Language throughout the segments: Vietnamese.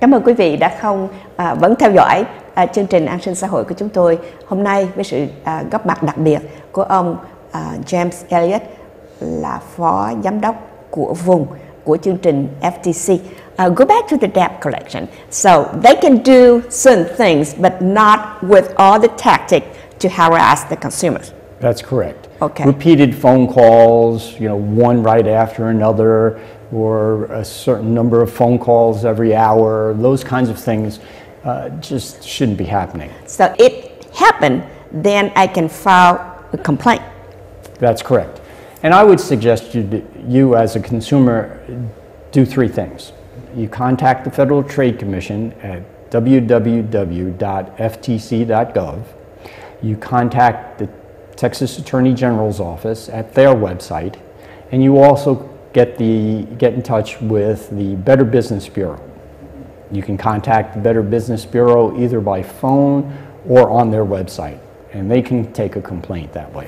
Cảm ơn quý vị đã vẫn theo dõi chương trình An sinh xã hội của chúng tôi hôm nay với sự góp mặt đặc biệt của ông James Elliott, là phó giám đốc của vùng của chương trình FTC. Go back to the debt collection. So they can do certain things, but not with all the tactics to harass the consumers. That's correct. Okay. Repeated phone calls, you know, one right after another, or a certain number of phone calls every hour. Those kinds of things just shouldn't be happening. So it happened, then I can file a complaint. That's correct. And I would suggest you as a consumer do three things. You contact the Federal Trade Commission at www.ftc.gov. You contact the Texas Attorney General's Office at their website, and you also get in touch with the Better Business Bureau. You can contact the Better Business Bureau either by phone or on their website, and they can take a complaint that way.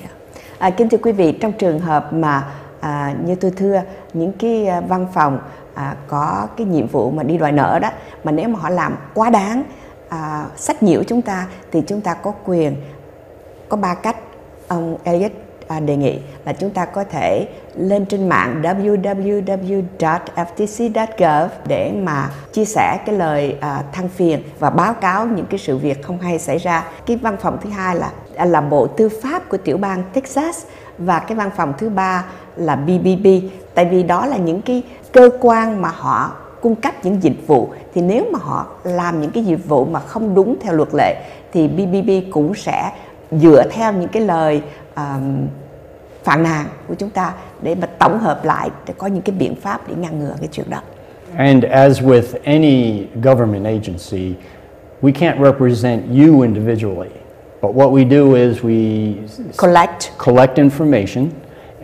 Kính thưa quý vị, trong trường hợp mà như tôi thưa, những cái văn phòng có cái nhiệm vụ mà đi đòi nợ đó, mà nếu mà họ làm quá đáng, sách nhiễu chúng ta, thì chúng ta có quyền, có ba cách ông Elliott đề nghị, là chúng ta có thể lên trên mạng www.ftc.gov để mà chia sẻ cái lời than phiền và báo cáo những cái sự việc không hay xảy ra. Cái văn phòng thứ hai là Bộ Tư pháp của tiểu bang Texas, và cái văn phòng thứ ba là BBB, tại vì đó là những cái cơ quan mà họ cung cấp những dịch vụ, thì nếu mà họ làm những cái dịch vụ mà không đúng theo luật lệ thì BBB cũng sẽ dựa theo những cái lời phản nàn của chúng ta để mà tổng hợp lại để có những cái biện pháp để ngăn ngừa cái chuyện đó. And as with any government agency, we can't represent you individually. But what we do is we collect information,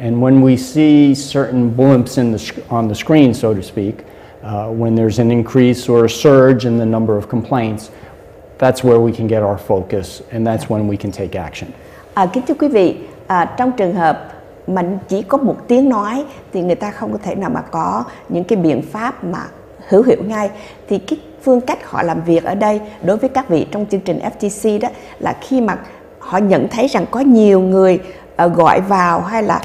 and when we see certain blimps on the screen, so to speak, when there's an increase or a surge in the number of complaints, that's where we can get our focus, and that's when we can take action. Kính thưa quý vị, trong trường hợp mà chỉ có một tiếng nói thì người ta không có thể nào mà có những cái biện pháp mà hữu hiệu ngay. Thì cái phương cách họ làm việc ở đây đối với các vị trong chương trình FTC đó là khi mà họ nhận thấy rằng có nhiều người gọi vào hay là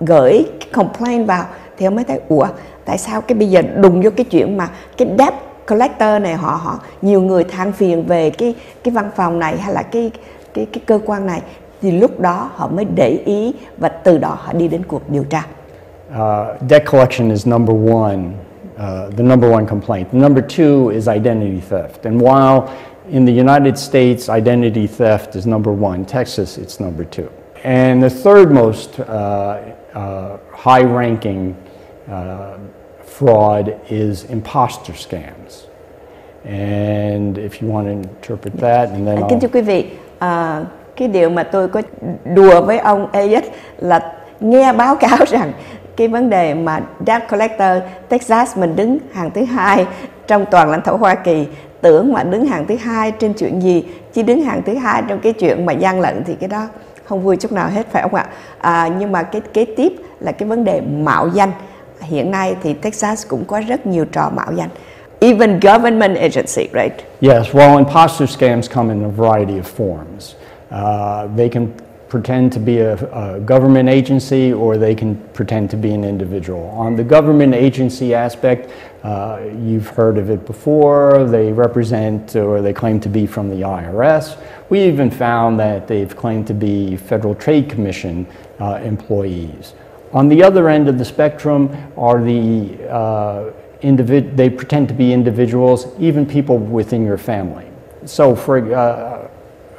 gửi complaint vào thì mới thấy ủa tại sao cái bây giờ đùng vô cái chuyện mà cái debt collector này họ nhiều người than phiền về cái văn phòng này hay là cái cơ quan này, thì lúc đó họ mới để ý và từ đó họ đi đến cuộc điều tra. Debt collection is number one, the number one complaint. The number two is identity theft. And while in the United States identity theft is number one, Texas it's number two. And the third most high-ranking fraud is imposter scams. And if you want to interpret that, and then kính thưa quý vị, cái điều mà tôi có đùa với ông Elliott là nghe báo cáo rằng cái vấn đề mà debt collector Texas mình đứng hàng thứ hai trong toàn lãnh thổ Hoa Kỳ, tưởng mà đứng hàng thứ hai trên chuyện gì, chỉ đứng hàng thứ hai trong cái chuyện mà gian lận thì cái đó không vui chút nào hết, phải không ạ? Nhưng mà cái kế tiếp là cái vấn đề mạo danh. Hiện nay thì Texas cũng có rất nhiều trò mạo danh. Even government agency, right? Yes, well, imposter scams come in a variety of forms. They can pretend to be a government agency, or they can pretend to be an individual. On the government agency aspect, you've heard of it before. They represent or they claim to be from the IRS. We even found that they've claimed to be Federal Trade Commission employees. On the other end of the spectrum are the they pretend to be individuals, even people within your family. So for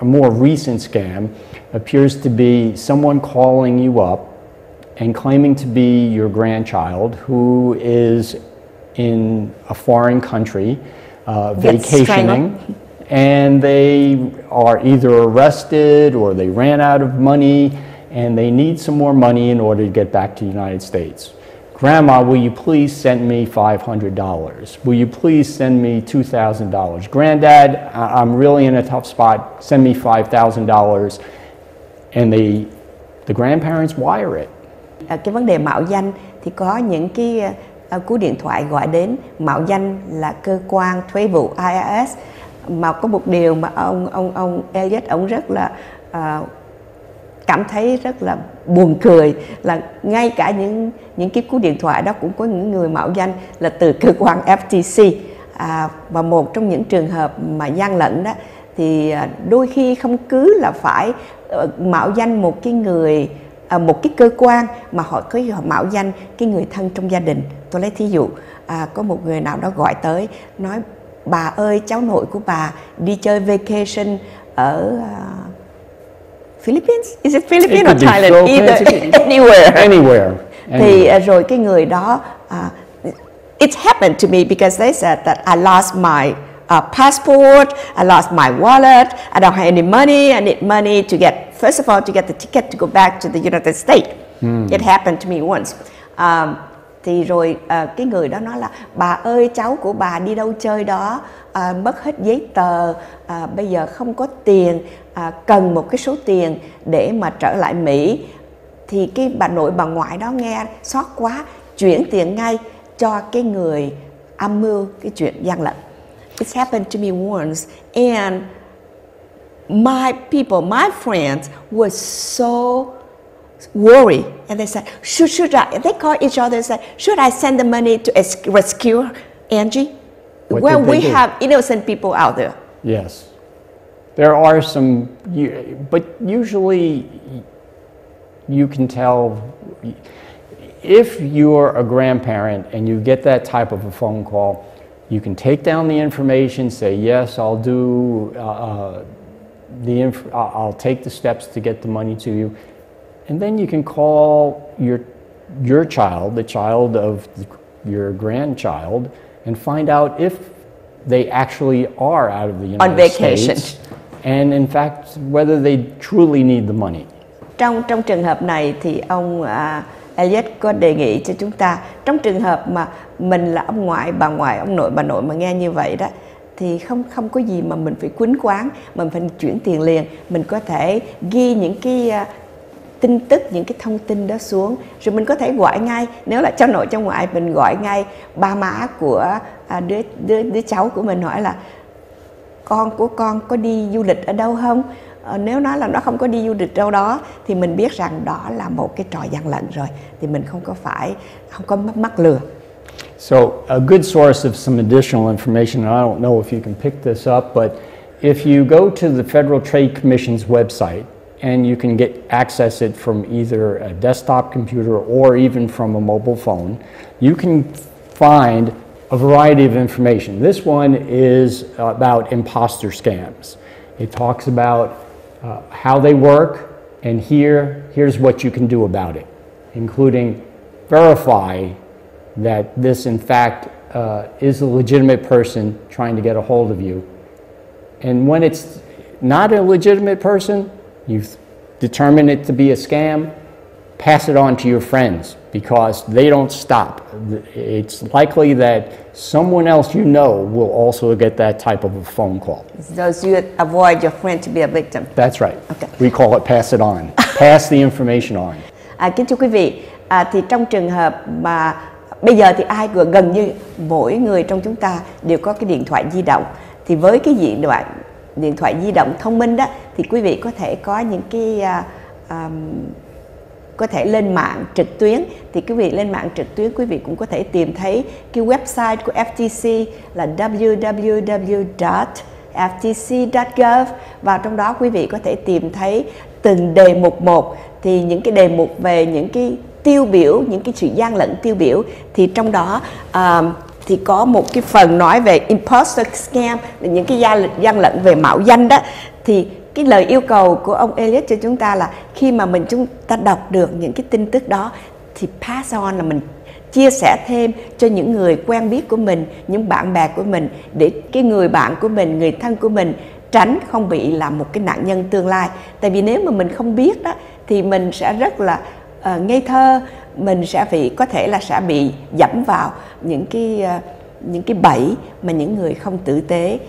a more recent scam appears to be someone calling you up and claiming to be your grandchild who is in a foreign country vacationing, and they are either arrested or they ran out of money and they need some more money in order to get back to the United States. Grandma, will you please send me $500? Will you please send me $2,000? Granddad, I'm really in a tough spot. Send me $5,000. And the grandparents wire it. Cái vấn đề mạo danh thì có những cái cú điện thoại gọi đến mạo danh là cơ quan thuế vụ IRS. Mà có một điều mà ông Elliott ông rất là cảm thấy rất là buồn cười là ngay cả những cái cú điện thoại đó cũng có những người mạo danh là từ cơ quan FTC. Và một trong những trường hợp mà gian lận đó thì đôi khi không cứ là phải mạo danh một cái người, một cái cơ quan, mà họ có mạo danh cái người thân trong gia đình. Tôi lấy thí dụ, có một người nào đó gọi tới nói bà ơi, cháu nội của bà đi chơi vacation ở Philippines, is it Philippines or Thailand, so either anywhere. Thì rồi cái người đó, it happened to me because they said that I lost my passport, I lost my wallet, I don't have any money, I need money to get, first of all, to get the ticket to go back to the United States. It happened to me once. Thì rồi cái người đó nói là bà ơi, cháu của bà đi đâu chơi đó, mất hết giấy tờ, bây giờ không có tiền, cần một cái số tiền để mà trở lại Mỹ. Thì cái bà nội bà ngoại đó nghe xót quá, chuyển tiền ngay cho cái người âm mưu cái chuyện gian lận. It's happened to me once, and my people, my friends were so worried, and they said, should I? And they call each other and said, should I send the money to rescue Angie? Well, we have innocent people out there. Yes, there are some, but usually you can tell if you're a grandparent and you get that type of a phone call. You can take down the information, say yes, I'll do I'll take the steps to get the money to you, and then you can call your child, the child of your grandchild, and find out if they actually are out of the United States, and in fact whether they truly need the money. Trong trường hợp này thì ông Elliott có đề nghị cho chúng ta, trong trường hợp mà mình là ông ngoại, bà ngoại, ông nội, bà nội mà nghe như vậy đó thì không có gì mà mình phải quýnh quáng, mình phải chuyển tiền liền. Mình có thể ghi những cái tin tức, những cái thông tin đó xuống, rồi mình có thể gọi ngay. Nếu là cháu nội cháu ngoại, mình gọi ngay ba má của đứa cháu của mình, hỏi là con của con có đi du lịch ở đâu không? Nếu nói là nó không có đi du lịch đâu đó thì mình biết rằng đó là một cái trò gian lận rồi, thì mình không có mắc lừa. So a good source of some additional information, and I don't know if you can pick this up, but if you go to the Federal Trade Commission's website, and you can get access it from either a desktop computer or even from a mobile phone, you can find a variety of information. This one is about imposter scams. It talks about how they work, and here's what you can do about it, including verify that this in fact is a legitimate person trying to get a hold of you. And when it's not a legitimate person, you've determined it to be a scam, pass it on to your friends because they don't stop. It's likely that someone else you know will also get that type of a phone call. So you avoid your friend to be a victim. That's right. Okay. We call it pass it on. Pass the information on. Kính thưa quý vị, thì trong trường hợp mà bây giờ thì gần như mỗi người trong chúng ta đều có cái điện thoại di động. Thì với cái điện thoại di động thông minh đó thì quý vị có thể có những cái có thể lên mạng trực tuyến. Thì quý vị lên mạng trực tuyến, quý vị cũng có thể tìm thấy cái website của FTC là www.ftc.gov, và trong đó quý vị có thể tìm thấy từng đề mục một. Thì những cái đề mục về những cái tiêu biểu, những cái sự gian lận tiêu biểu, thì trong đó thì có một cái phần nói về imposter scam, là những cái gian lận về mạo danh đó. Thì cái lời yêu cầu của ông Elliott cho chúng ta là khi mà chúng ta đọc được những cái tin tức đó thì pass on, là mình chia sẻ thêm cho những người quen biết của mình, những bạn bè của mình, để cái người bạn của mình, người thân của mình tránh không bị là một cái nạn nhân tương lai. Tại vì nếu mà mình không biết đó thì mình sẽ rất là ngây thơ, mình sẽ có thể bị dẫm vào những cái bẫy mà những người không tử tế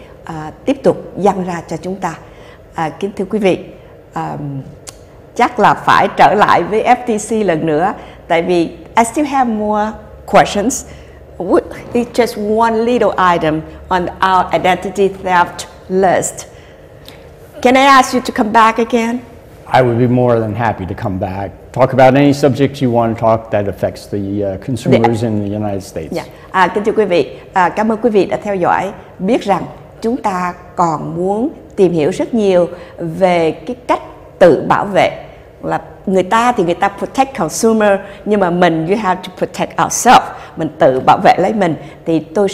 tiếp tục giăng ra cho chúng ta. Kính thưa quý vị, chắc là phải trở lại với FTC lần nữa, tại vì I still have more questions it's just one little item on our identity theft list. Can I ask you to come back again? I would be more than happy to come back. Talk about any subject you want to talk that affects the consumers in the United States. Yeah. Kính thưa quý vị, cảm ơn quý vị đã theo dõi. Biết rằng chúng ta còn muốn tìm hiểu rất nhiều về cái cách tự bảo vệ. Là người ta thì người ta protect consumer, nhưng mà mình you have to protect ourselves. Mình tự bảo vệ lấy mình. Thì tôi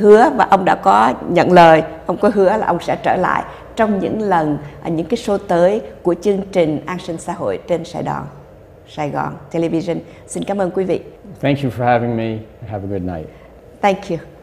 hứa, và ông đã có nhận lời, ông có hứa là ông sẽ trở lại trong những lần, những cái show tới của chương trình An sinh xã hội trên Sài Gòn Television. Xin cảm ơn quý vị. Thank you for having me. Have a good night. Thank you.